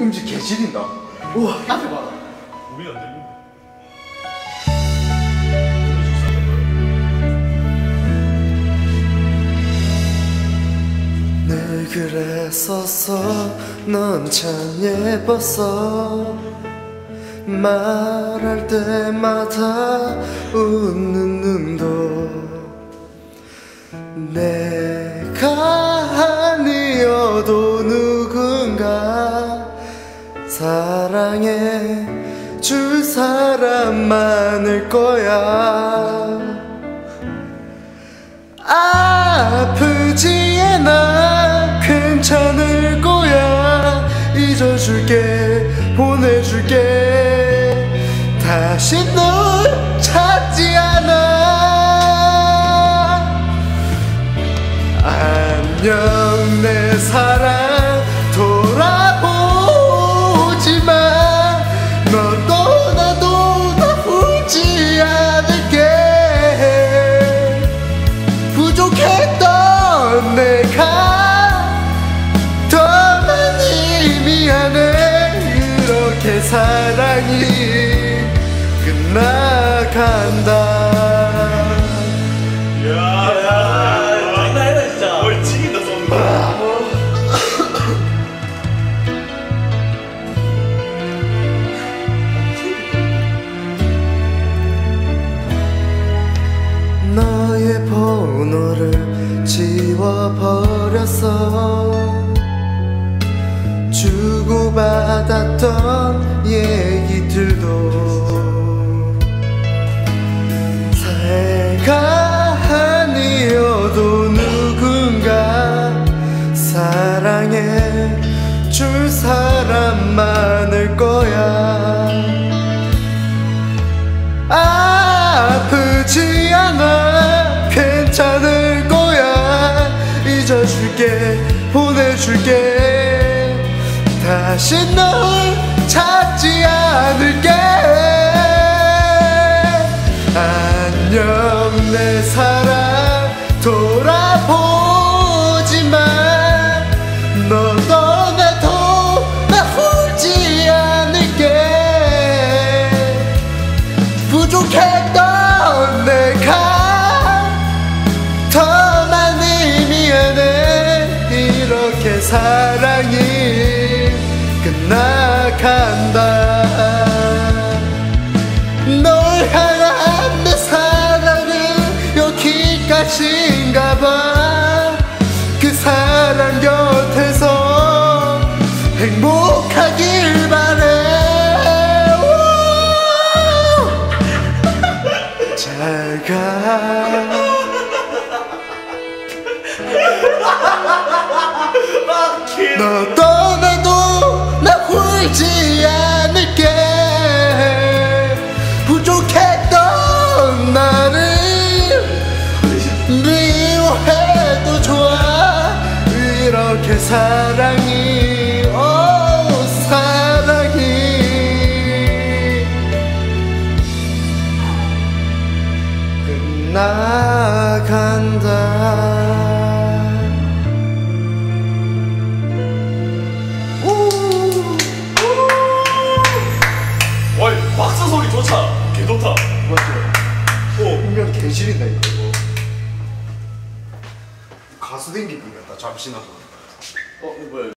음식 개 지린다. 우와, 앞에 봐라. 우리 안 들려. 늘 그랬었어. 넌 참 예뻤어. 말할 때마다 웃는 눈도 내가 아니어도 누군가 사랑해 줄 사람 많을 거야. 아프지 않아, 괜찮을 거야. 잊어줄게, 보내줄게. 다시 널 찾지 않아. 안녕 내 사랑, 돌아보지 마. 너 떠나도 나 울지 않을게. 부족했던 내가 더 많이 미안해. 이렇게 사랑이 나간다. 야, 장난이다 진짜. 뭘 찍인다 쏜다. 너의 번호를 지워버렸어. 주고받았던 얘기들도 내가 아니어도 누군가 사랑해 줄 사람 많을 거야. 아프지 않아, 괜찮을 거야. 잊어줄게, 보내줄게. 다시 널 찾지 않을게. 안녕 내 사랑, 돌아보지마. 너 떠나도 나 울지 않을게. 부족했던 내가 더 많이 미안해. 이렇게 사랑이 끝나간다. 인가봐. 그 사람 곁에서 행복하길 바래. 잘 가. 너 떠나도 나 울지 않을게. 부족했던 나를 미워해도 좋아. 이렇게 사랑이, 오 사랑이 끝나간다. 와, 박수 소리 좋다. 개 좋다. 맞죠? 오, 분명 개 지린다 이거. 가수 댕기기 같다. 잠시나도. 어, 뭐야?